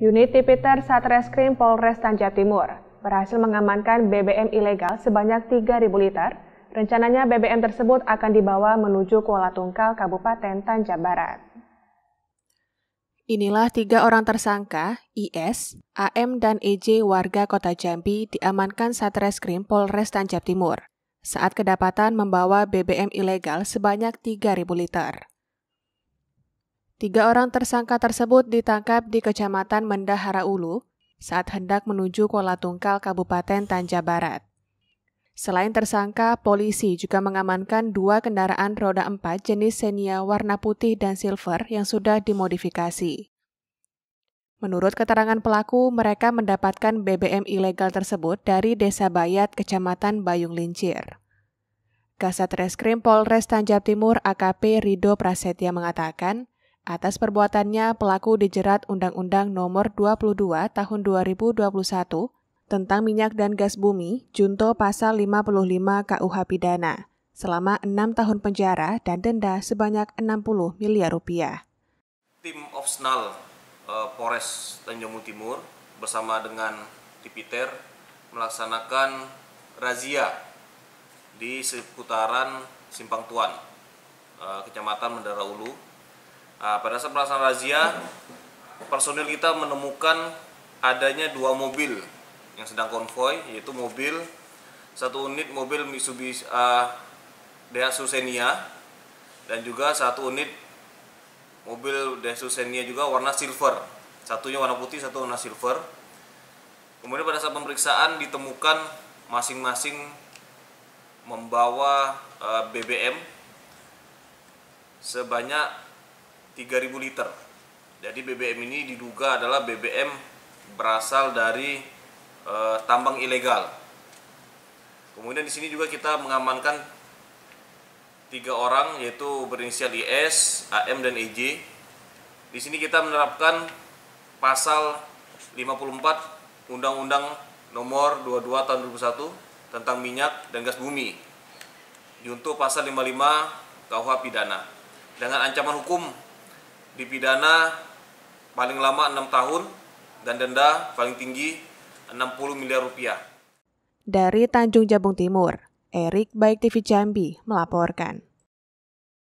Unit Tipiter Satreskrim Polres Tanjab Timur berhasil mengamankan BBM ilegal sebanyak 3.000 liter. Rencananya BBM tersebut akan dibawa menuju Kuala Tungkal, Kabupaten Tanjab Barat. Inilah 3 orang tersangka, IS, AM, dan EJ warga kota Jambi diamankan Satreskrim Polres Tanjab Timur saat kedapatan membawa BBM ilegal sebanyak 3.000 liter. 3 orang tersangka tersebut ditangkap di Kecamatan Mendahara Ulu saat hendak menuju Kuala Tungkal, Kabupaten Tanjab Barat. Selain tersangka, polisi juga mengamankan 2 kendaraan roda 4 jenis Xenia warna putih dan silver yang sudah dimodifikasi. Menurut keterangan pelaku, mereka mendapatkan BBM ilegal tersebut dari Desa Bayat, Kecamatan Bayung Lincir. Kasatreskrim Polres Tanjab Timur AKP Rido Prasetya mengatakan, atas perbuatannya, pelaku dijerat Undang-Undang Nomor 22 Tahun 2021 tentang Minyak dan Gas Bumi, junto pasal 55 KUH pidana, selama 6 tahun penjara dan denda sebanyak 60 miliar rupiah. Tim Opsnal Polres Tanjung Jabung Timur bersama dengan Tipiter melaksanakan razia di seputaran Simpang Tuan, Kecamatan Mendahara Ulu. Pada saat pelaksanaan razia, personil kita menemukan adanya 2 mobil yang sedang konvoy, yaitu mobil 1 unit mobil Mitsubishi Daihatsu Xenia dan juga 1 unit mobil Daihatsu Xenia juga warna silver. Satunya warna putih, satu warna silver. Kemudian pada saat pemeriksaan ditemukan masing-masing membawa BBM sebanyak 3.000 liter. Jadi BBM ini diduga adalah BBM berasal dari tambang ilegal. Kemudian di sini juga kita mengamankan 3 orang, yaitu berinisial IS, AM, dan EJ. Di sini kita menerapkan pasal 54 Undang-Undang Nomor 22 Tahun 2001 tentang Minyak dan Gas Bumi, junto pasal 55 KUH pidana, dengan ancaman hukum dipidana paling lama 6 tahun dan denda paling tinggi 60 miliar rupiah. Dari Tanjung Jabung Timur, Erik Baik TV Jambi melaporkan.